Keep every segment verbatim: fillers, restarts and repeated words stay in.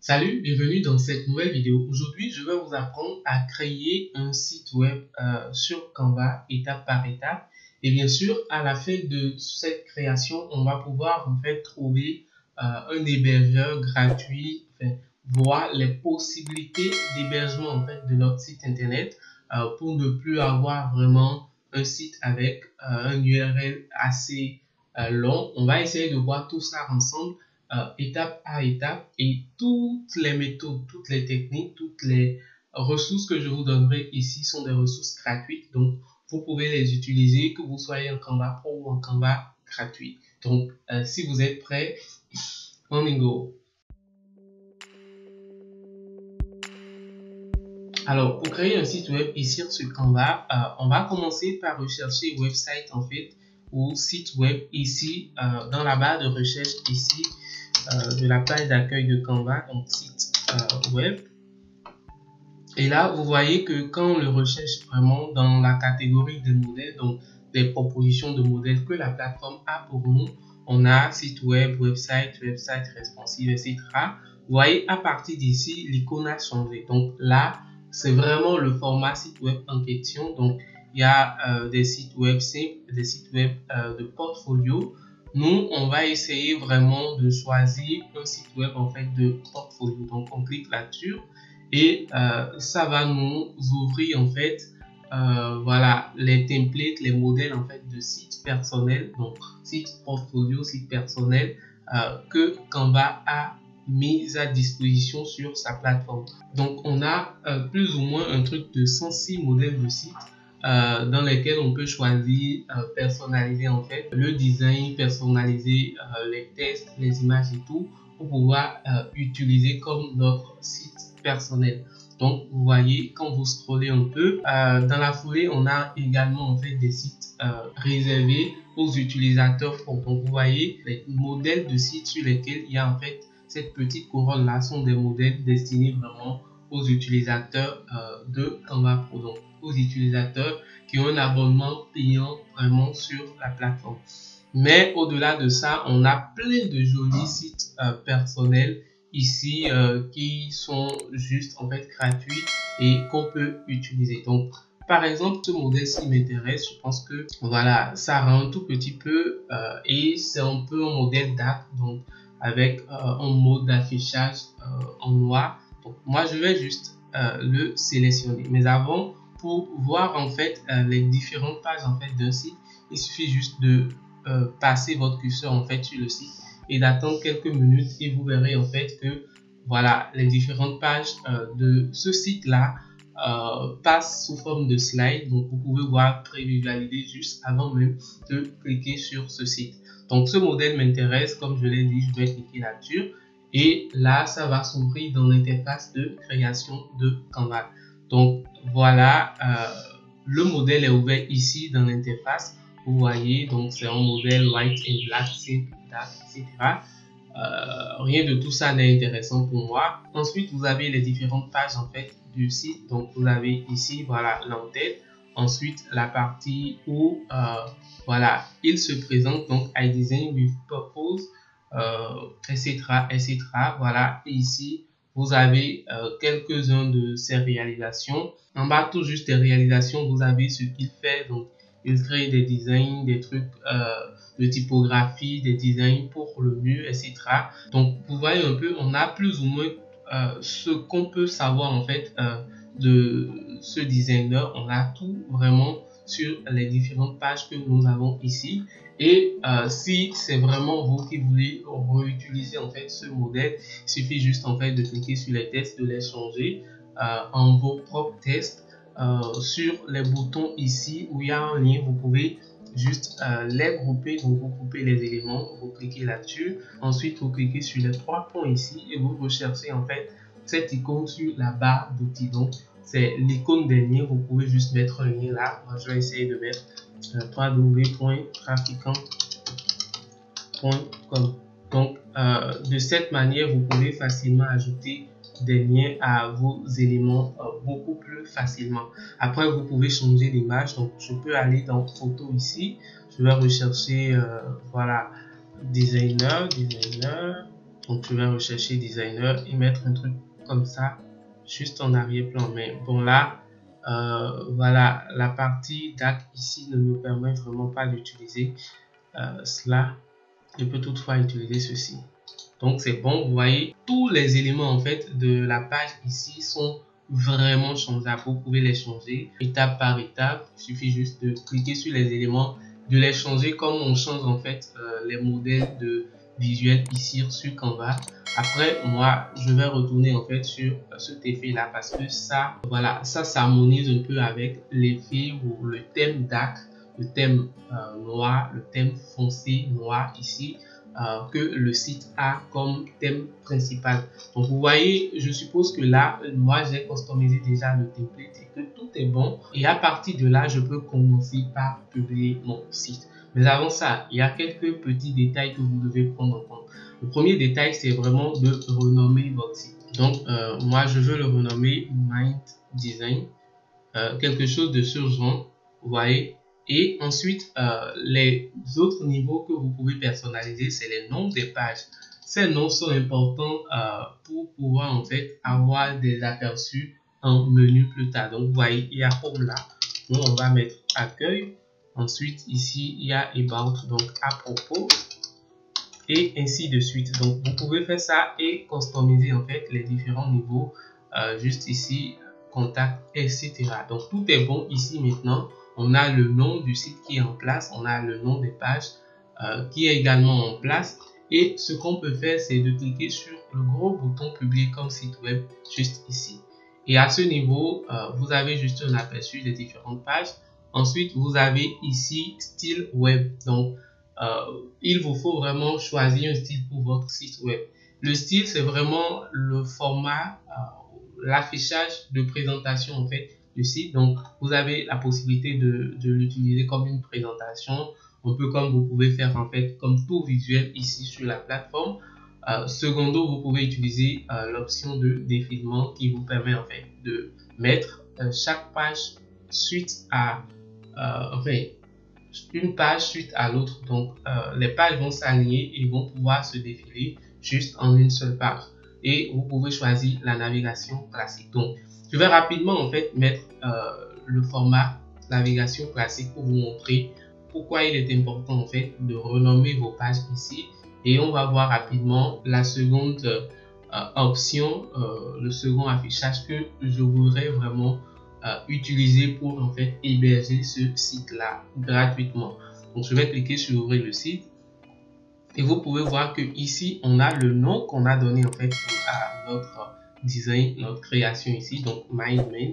Salut, bienvenue dans cette nouvelle vidéo. Aujourd'hui, je vais vous apprendre à créer un site web euh, sur Canva, étape par étape. Et bien sûr, à la fin de cette création, on va pouvoir en fait trouver euh, un hébergeur gratuit, enfin, voir les possibilités d'hébergement en fait de notre site internet euh, pour ne plus avoir vraiment un site avec euh, un U R L assez euh, long. On va essayer de voir tout ça ensemble. Euh, étape à étape, et toutes les méthodes, toutes les techniques, toutes les ressources que je vous donnerai ici sont des ressources gratuites, donc vous pouvez les utiliser que vous soyez en Canva Pro ou en Canva gratuit. Donc euh, si vous êtes prêts, on y go. Alors pour créer un site web ici sur Canva, euh, on va commencer par rechercher website en fait, ou site web ici euh, dans la barre de recherche ici Euh, de la page d'accueil de Canva, donc site euh, web. Et là, vous voyez que quand on le recherche vraiment dans la catégorie des modèles, donc des propositions de modèles que la plateforme a pour nous, on a site web, website, website responsive, et cetera. Vous voyez, à partir d'ici, l'icône a changé. Donc là, c'est vraiment le format site web en question. Donc, il y a euh, des sites web simples, des sites web euh, de portfolio. Nous, on va essayer vraiment de choisir un site web en fait de portfolio. Donc, on clique là-dessus et euh, ça va nous ouvrir en fait, euh, voilà, les templates, les modèles en fait de sites personnels. Donc, site portfolio, site personnel euh, que Canva a mis à disposition sur sa plateforme. Donc, on a euh, plus ou moins un truc de cent six modèles de sites. Euh, dans lesquels on peut choisir, euh, personnaliser en fait le design, personnaliser euh, les textes, les images et tout pour pouvoir euh, utiliser comme notre site personnel. Donc vous voyez, quand vous scrollez un peu, euh, dans la foulée on a également en fait des sites euh, réservés aux utilisateurs pro. Donc vous voyez les modèles de sites sur lesquels il y a en fait cette petite couronne là sont des modèles destinés vraiment aux utilisateurs euh, de Canva Pro, donc aux utilisateurs qui ont un abonnement payant vraiment sur la plateforme. Mais au-delà de ça, on a plein de jolis sites euh, personnels ici euh, qui sont juste en fait gratuits et qu'on peut utiliser. Donc par exemple, ce modèle-ci m'intéresse, je pense que voilà, ça rend un tout petit peu euh, et c'est un peu un modèle dark, donc avec euh, un mode d'affichage euh, en noir. Moi, je vais juste euh, le sélectionner. Mais avant, pour voir en fait euh, les différentes pages en fait d'un site, il suffit juste de euh, passer votre curseur en fait sur le site et d'attendre quelques minutes et vous verrez en fait que voilà les différentes pages euh, de ce site là euh, passent sous forme de slide. Donc, vous pouvez voir pré-visualiser juste avant même de cliquer sur ce site. Donc, ce modèle m'intéresse. Comme je l'ai dit, je vais cliquer là-dessus. Et là, ça va s'ouvrir dans l'interface de création de Canva. Donc, voilà, euh, le modèle est ouvert ici dans l'interface. Vous voyez, donc c'est un modèle white and black, simple, dark, et cetera. Euh, rien de tout ça n'est intéressant pour moi. Ensuite, vous avez les différentes pages en fait du site. Donc, vous avez ici, voilà, l'entête. Ensuite, la partie où, euh, voilà, il se présente. Donc, I design with purpose. Euh, etc, etc. Voilà, et ici vous avez euh, quelques-uns de ses réalisations. En bas, tout juste des réalisations, vous avez ce qu'il fait. Donc il crée des designs, des trucs euh, de typographie, des designs pour le mur, etc. Donc vous voyez un peu, on a plus ou moins euh, ce qu'on peut savoir en fait euh, de ce designer. On a tout vraiment sur les différentes pages que nous avons ici. Et euh, si c'est vraiment vous qui voulez réutiliser en fait ce modèle, il suffit juste en fait de cliquer sur les tests, de les changer euh, en vos propres tests. Euh, sur les boutons ici où il y a un lien, vous pouvez juste euh, les grouper. Donc vous groupez les éléments, vous cliquez là-dessus. Ensuite, vous cliquez sur les trois points ici et vous recherchez en fait cette icône sur la barre d'outils. Donc c'est l'icône des liens, vous pouvez juste mettre le lien là. Moi, je vais essayer de mettre euh, www point traficquand point com. Donc, euh, de cette manière, vous pouvez facilement ajouter des liens à vos éléments euh, beaucoup plus facilement. Après, vous pouvez changer l'image. Donc, je peux aller dans photo ici. Je vais rechercher, euh, voilà, designer, designer, Donc je vais rechercher designer et mettre un truc comme ça juste en arrière-plan. Mais bon là, euh, voilà, la partie D A C ici ne me permet vraiment pas d'utiliser euh, cela. Je peux toutefois utiliser ceci. Donc c'est bon, vous voyez, tous les éléments en fait de la page ici sont vraiment changeables. Vous pouvez les changer étape par étape. Il suffit juste de cliquer sur les éléments, de les changer comme on change en fait euh, les modèles de visuels ici sur Canva. Après, moi, je vais retourner en fait sur cet effet-là parce que ça, voilà, ça s'harmonise un peu avec l'effet ou le thème D A C, le thème euh, noir, le thème foncé noir ici. Euh, que le site a comme thème principal. Donc vous voyez, je suppose que là, moi j'ai customisé déjà le template et que tout est bon. Et à partir de là, je peux commencer par publier mon site. Mais avant ça, il y a quelques petits détails que vous devez prendre en compte. Le premier détail, c'est vraiment de renommer votre site. Donc euh, moi, je veux le renommer Mind Design, euh, quelque chose de ce genre, vous voyez. Et ensuite, euh, les autres niveaux que vous pouvez personnaliser, c'est les noms des pages. Ces noms sont importants euh, pour pouvoir en fait avoir des aperçus en menu plus tard. Donc, vous voyez, il y a Home là. Donc, on va mettre Accueil. Ensuite, ici, il y a About, donc à propos. Et ainsi de suite. Donc, vous pouvez faire ça et customiser en fait les différents niveaux. Euh, juste ici, Contact, et cetera. Donc, tout est bon ici maintenant. On a le nom du site qui est en place, on a le nom des pages euh, qui est également en place. Et ce qu'on peut faire, c'est de cliquer sur le gros bouton publier comme site web juste ici. Et à ce niveau, euh, vous avez juste un aperçu des différentes pages. Ensuite, vous avez ici style web. Donc, euh, il vous faut vraiment choisir un style pour votre site web. Le style, c'est vraiment le format, euh, l'affichage de présentation en fait. Site. Donc, vous avez la possibilité de, de l'utiliser comme une présentation, un peu comme vous pouvez faire en fait comme tout visuel ici sur la plateforme. Euh, secondo, vous pouvez utiliser euh, l'option de défilement qui vous permet en fait de mettre euh, chaque page suite à euh, enfin, une page suite à l'autre. Donc, euh, les pages vont s'aligner et vont pouvoir se défiler juste en une seule page. Et vous pouvez choisir la navigation classique. Donc, je vais rapidement en fait mettre euh, le format navigation classique pour vous montrer pourquoi il est important en fait de renommer vos pages ici. Et on va voir rapidement la seconde euh, option, euh, le second affichage que je voudrais vraiment euh, utiliser pour en fait héberger ce site là gratuitement. Donc je vais cliquer sur ouvrir le site et vous pouvez voir que ici on a le nom qu'on a donné en fait à notre design, notre création ici, donc Mind Main,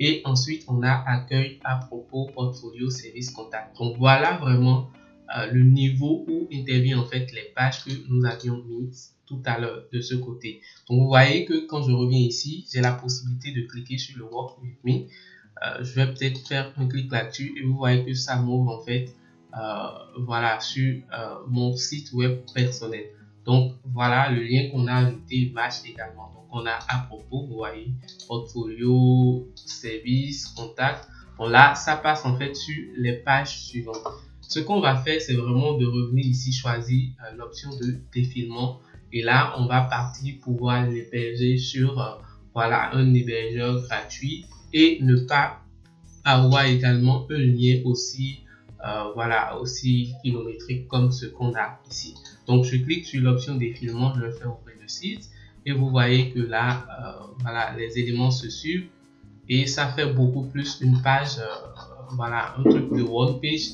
et ensuite on a accueil, à propos, portfolio, service, contact. Donc voilà vraiment euh, le niveau où intervient en fait les pages que nous avions mises tout à l'heure de ce côté. Donc vous voyez que quand je reviens ici, j'ai la possibilité de cliquer sur le Work With Me. Euh, je vais peut-être faire un clic là-dessus et vous voyez que ça m'ouvre en fait, euh, voilà, sur euh, mon site web personnel. Donc voilà le lien qu'on a ajouté match également. Donc on a à propos, vous voyez, portfolio, service, contact. Bon là, ça passe en fait sur les pages suivantes. Ce qu'on va faire, c'est vraiment de revenir ici, choisir euh, l'option de défilement. Et là, on va partir pouvoir l'héberger sur euh, voilà, un hébergeur gratuit et ne pas avoir également un lien aussi Euh, voilà, aussi kilométrique comme ce qu'on a ici. Donc je clique sur l'option défilement, je fais ouvrir le site et vous voyez que là, euh, voilà, les éléments se suivent et ça fait beaucoup plus une page, euh, voilà, un truc de one page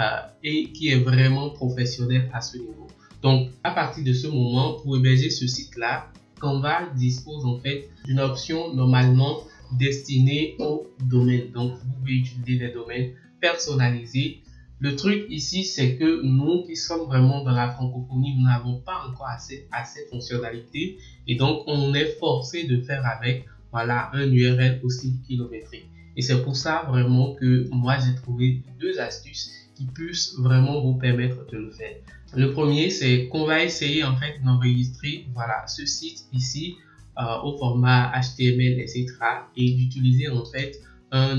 euh, et qui est vraiment professionnel à ce niveau. Donc à partir de ce moment, pour héberger ce site là, Canva dispose en fait d'une option normalement destinée aux domaines. Donc vous pouvez utiliser des domaines personnalisés. Le truc ici, c'est que nous qui sommes vraiment dans la francophonie, nous n'avons pas encore assez, assez de fonctionnalités et donc on est forcé de faire avec, voilà, un U R L aussi kilométrique. Et c'est pour ça vraiment que moi j'ai trouvé deux astuces qui puissent vraiment vous permettre de le faire. Le premier, c'est qu'on va essayer en fait d'enregistrer, voilà, ce site ici euh, au format H T M L, et cetera et d'utiliser en fait Un,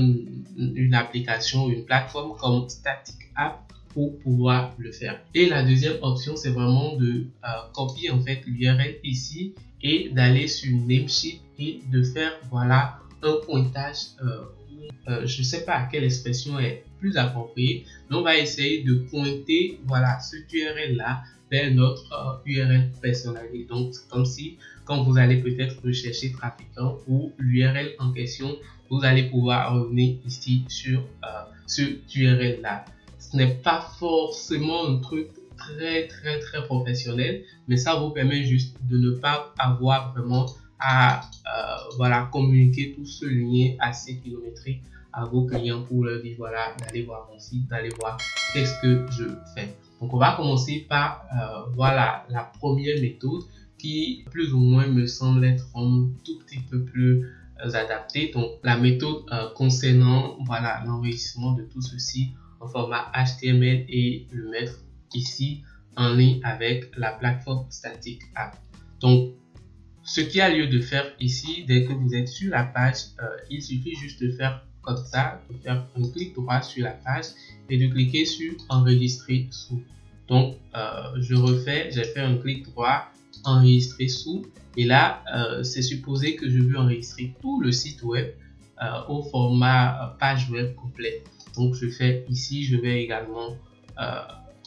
une application, une plateforme comme Static.app pour pouvoir le faire. Et la deuxième option, c'est vraiment de euh, copier en fait l'U R L ici et d'aller sur Namecheap et de faire voilà un pointage. Euh, euh, je ne sais pas quelle expression est plus appropriée, mais on va essayer de pointer voilà cette U R L là vers notre euh, U R L personnalisée. Donc c'est comme si quand vous allez peut-être rechercher TraficQuand ou l'U R L en question, vous allez pouvoir revenir ici sur euh, ce U R L là. Ce n'est pas forcément un truc très très très professionnel, mais ça vous permet juste de ne pas avoir vraiment à euh, voilà communiquer tout ce lien assez kilométrique à vos clients pour leur dire voilà d'aller voir mon site, d'aller voir qu'est-ce que je fais. Donc on va commencer par euh, voilà la première méthode qui plus ou moins me semble être un tout petit peu plus adaptée. Donc la méthode euh, concernant voilà l'enrichissement de tout ceci en format H T M L et le mettre ici en lien avec la plateforme Static.app. Donc ce qu'il y a lieu de faire ici, dès que vous êtes sur la page, euh, il suffit juste de faire comme ça, de faire un clic droit sur la page et de cliquer sur enregistrer sous. Donc euh, je refais, j'ai fait un clic droit, enregistrer sous, et là euh, c'est supposé que je veux enregistrer tout le site web euh, au format page web complet. Donc je fais ici, je vais également euh,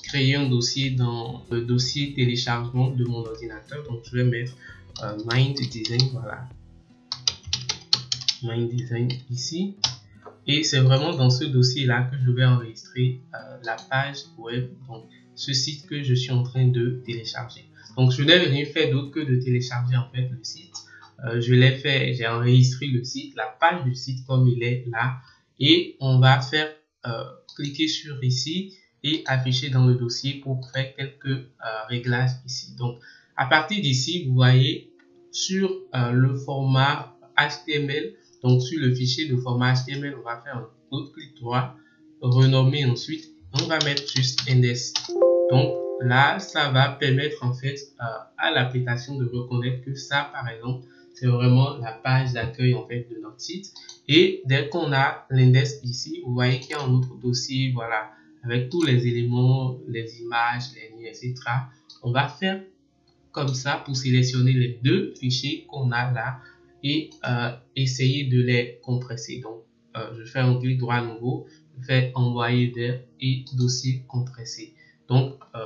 créer un dossier dans le dossier téléchargement de mon ordinateur. Donc je vais mettre euh, Mind Design, voilà, Mind Design ici. Et c'est vraiment dans ce dossier là que je vais enregistrer euh, la page web, donc ce site que je suis en train de télécharger. Donc je n'ai rien fait d'autre que de télécharger en fait le site. Euh, je l'ai fait, j'ai enregistré le site, la page du site comme il est là. Et on va faire euh, cliquer sur ici et afficher dans le dossier pour faire quelques euh, réglages ici. Donc à partir d'ici, vous voyez sur euh, le format H T M L, donc sur le fichier de format H T M L, on va faire un autre clic droit, renommer ensuite, on va mettre juste index. Donc là, ça va permettre en fait euh, à l'application de reconnaître que ça, par exemple, c'est vraiment la page d'accueil en fait de notre site. Et dès qu'on a l'index ici, vous voyez qu'il y a un autre dossier, voilà, avec tous les éléments, les images, les liens, et cetera. On va faire comme ça pour sélectionner les deux fichiers qu'on a là et euh, essayer de les compresser. Donc, euh, je fais un clic droit à nouveau, je fais envoyer vers et dossier compressé. Donc, euh,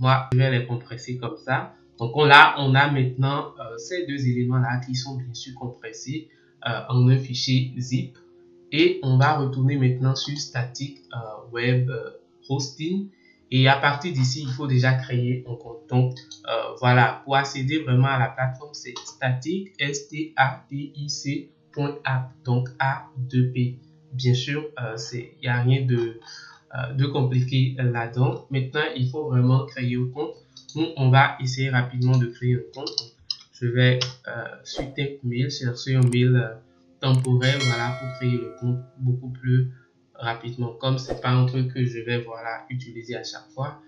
moi, je vais les compresser comme ça. Donc on a, on a maintenant euh, ces deux éléments-là qui sont bien sûr compressés euh, en un fichier zip. Et on va retourner maintenant sur Static euh, Web euh, Hosting. Et à partir d'ici, il faut déjà créer un compte. Donc euh, voilà, pour accéder vraiment à la plateforme, c'est Static, S T A T I C point app, donc A deux P. Bien sûr, euh, c'est, il n'y a rien de, euh, de compliqué là-dedans. Maintenant, il faut vraiment créer un compte. Donc, on va essayer rapidement de créer un compte. Je vais euh, sur TempMail, chercher un mail euh, temporaire, voilà, pour créer le compte beaucoup plus rapidement. Comme c'est pas un truc que je vais voilà utiliser à chaque fois.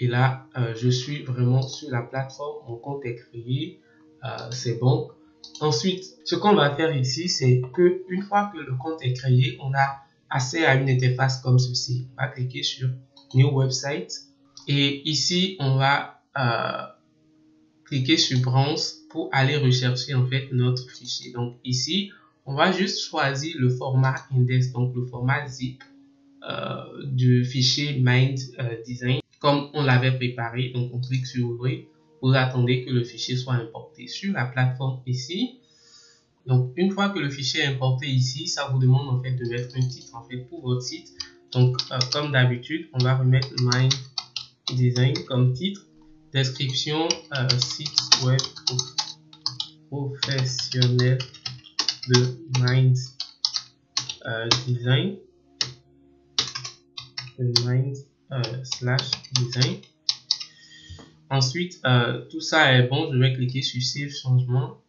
Et là, euh, je suis vraiment sur la plateforme. Mon compte est créé, euh, c'est bon. Ensuite, ce qu'on va faire ici, c'est que une fois que le compte est créé, on a accès à une interface comme ceci. On va cliquer sur New Website. Et ici, on va euh, cliquer sur Branche pour aller rechercher en fait notre fichier. Donc ici, on va juste choisir le format index, donc le format zip euh, du fichier Mind euh, Design, comme on l'avait préparé. Donc on clique sur Ouvrir. Vous attendez que le fichier soit importé sur la plateforme ici. Donc une fois que le fichier est importé ici, ça vous demande en fait de mettre un titre en fait pour votre site. Donc euh, comme d'habitude, on va remettre Mind Design comme titre, description, euh, site web professionnel de Mind euh, Design, Mind euh, slash Design. Ensuite, euh, tout ça est bon, je vais cliquer sur Save Changement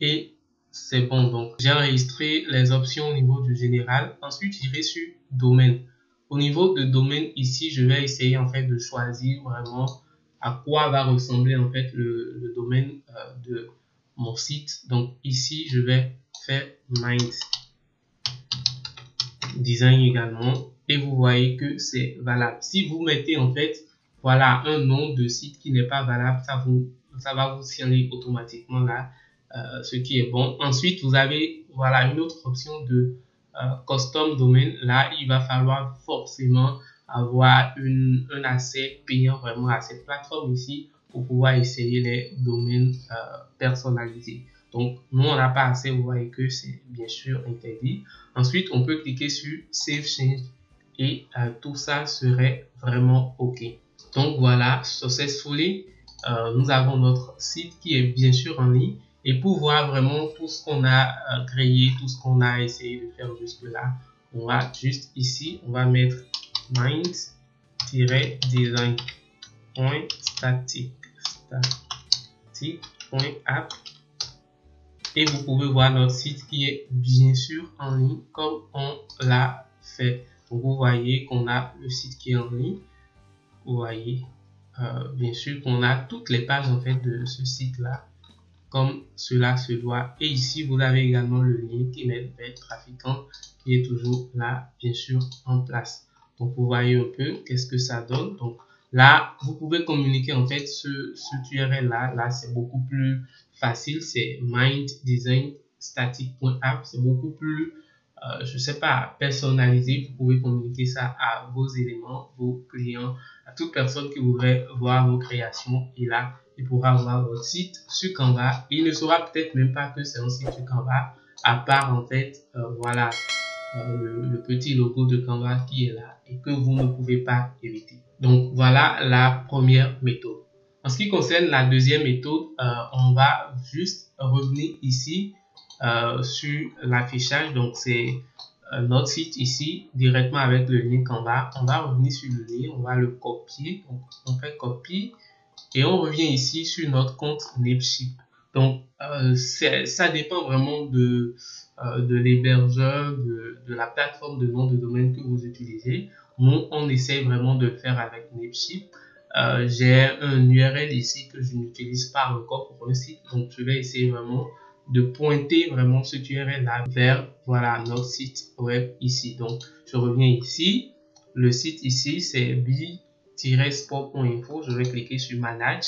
et c'est bon. Donc, j'ai enregistré les options au niveau du général. Ensuite, j'irai sur Domaine. Au niveau de domaine ici, je vais essayer en fait de choisir vraiment à quoi va ressembler en fait le, le domaine euh, de mon site. Donc ici, je vais faire Mind Design également. et vous voyez que c'est valable. Si vous mettez en fait, voilà, un nom de site qui n'est pas valable, ça, vous, ça va vous signaler automatiquement là euh, ce qui est bon. Ensuite, vous avez, voilà, une autre option de euh, custom domain. Là, il va falloir forcément avoir une, un accès payant vraiment à cette plateforme ici pour pouvoir essayer les domaines euh, personnalisés. Donc, nous, on n'a pas assez, vous voyez que c'est bien sûr interdit. Ensuite, on peut cliquer sur Save Change et euh, tout ça serait vraiment OK. Donc, voilà, successfully, euh, nous avons notre site qui est bien sûr en ligne. Et pour voir vraiment tout ce qu'on a euh, créé, tout ce qu'on a essayé de faire jusque-là, on va juste ici, on va mettre mind-design.static.app. Et vous pouvez voir notre site qui est bien sûr en ligne comme on l'a fait. Donc vous voyez qu'on a le site qui est en ligne. Vous voyez euh, bien sûr qu'on a toutes les pages en fait de ce site là comme cela se doit. Et ici vous avez également le lien qui est vers TraficQuand qui est toujours là bien sûr en place. Donc vous voyez un peu qu'est-ce que ça donne. Donc là, vous pouvez communiquer en fait ce, ce U R L là. Là, c'est beaucoup plus facile. C'est mind-design-static.app. C'est beaucoup plus, euh, je ne sais pas, personnalisé. Vous pouvez communiquer ça à vos éléments, vos clients, à toute personne qui voudrait voir vos créations. Et là, il pourra voir votre site sur Canva. Il ne saura peut-être même pas que c'est un site sur Canva, à part en fait, euh, voilà, euh, le, le petit logo de Canva qui est là et que vous ne pouvez pas éviter. Donc, voilà la première méthode. En ce qui concerne la deuxième méthode, euh, on va juste revenir ici euh, sur l'affichage. Donc, c'est euh, notre site ici, directement avec le lien Canva. On va revenir sur le lien, on va le copier. Donc, on fait copie et on revient ici sur notre compte Namecheap. Donc, euh, ça dépend vraiment de, euh, de l'hébergeur, de, de la plateforme de nom de domaine que vous utilisez. Nous, on essaie vraiment de le faire avec Namecheap. Euh, J'ai un U R L ici que je n'utilise pas encore pour le site. Donc, je vais essayer vraiment de pointer vraiment cet U R L-là vers, voilà, notre site web ici. Donc, je reviens ici. Le site ici, c'est b-sport.info. Je vais cliquer sur Manage.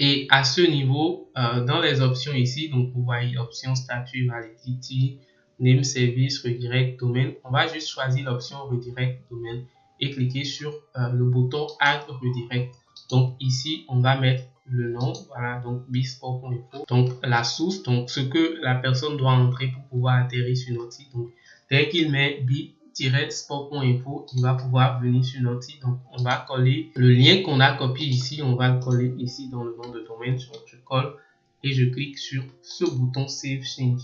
Et à ce niveau, euh, dans les options ici, donc vous voyez option statut, validity, name service, redirect domaine. On va juste choisir l'option redirect domaine et cliquer sur euh, le bouton add redirect. Donc ici, on va mettre le nom, voilà, donc bisport.info. Donc la source, donc ce que la personne doit entrer pour pouvoir atterrir sur notre site. Donc dès qu'il met b-sport.info, il va pouvoir venir sur notre site. Donc on va coller le lien qu'on a copié ici, on va le coller ici dans le nom de domaine. Donc je colle et je clique sur ce bouton Save Change.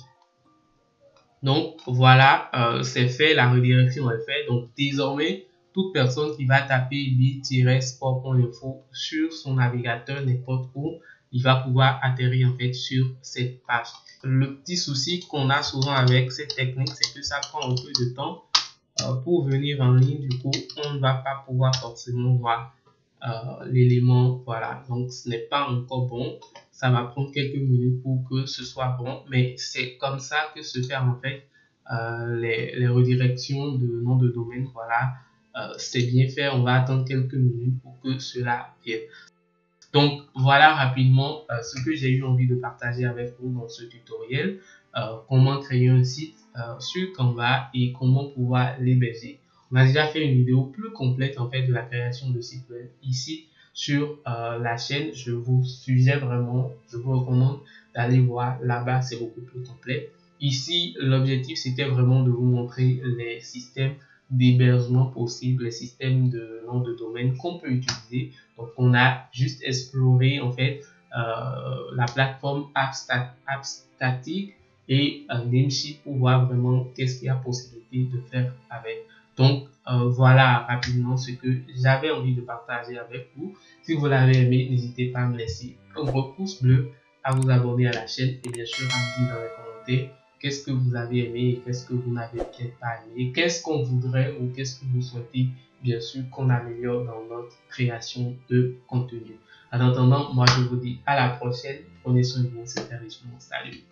Donc voilà, euh, c'est fait, la redirection est faite. Donc désormais, toute personne qui va taper b-sport.info sur son navigateur n'importe où, il va pouvoir atterrir en fait sur cette page. Le petit souci qu'on a souvent avec cette technique, c'est que ça prend un peu de temps euh, pour venir en ligne. Du coup, on ne va pas pouvoir forcément voir euh, l'élément. Voilà, donc ce n'est pas encore bon. Ça va prendre quelques minutes pour que ce soit bon, mais c'est comme ça que se fait en fait euh, les, les redirections de noms de domaine. Voilà, euh, c'est bien fait. On va attendre quelques minutes pour que cela vienne. Donc voilà rapidement euh, ce que j'ai eu envie de partager avec vous dans ce tutoriel, euh, comment créer un site euh, sur Canva et comment pouvoir l'héberger. On a déjà fait une vidéo plus complète en fait de la création de sites web ici sur euh, la chaîne. Je vous suggère vraiment, je vous recommande d'aller voir là-bas, c'est beaucoup plus complet. Ici, l'objectif c'était vraiment de vous montrer les systèmes d'hébergement possibles, les systèmes de nom de domaine qu'on peut utiliser. Donc, on a juste exploré en fait euh, la plateforme App Static et euh, Namecheap pour voir vraiment qu'est-ce qu'il y a possibilité de faire avec. Donc, euh, voilà rapidement ce que j'avais envie de partager avec vous. Si vous l'avez aimé, n'hésitez pas à me laisser un gros pouce bleu, à vous abonner à la chaîne et bien sûr à me dire dans les commentaires qu'est-ce que vous avez aimé et qu'est-ce que vous n'avez peut-être pas aimé, qu'est-ce qu'on voudrait ou qu'est-ce que vous souhaitez bien sûr qu'on améliore dans notre création de contenu. En attendant, moi je vous dis à la prochaine. Prenez soin de vous, c'est très richement. Salut!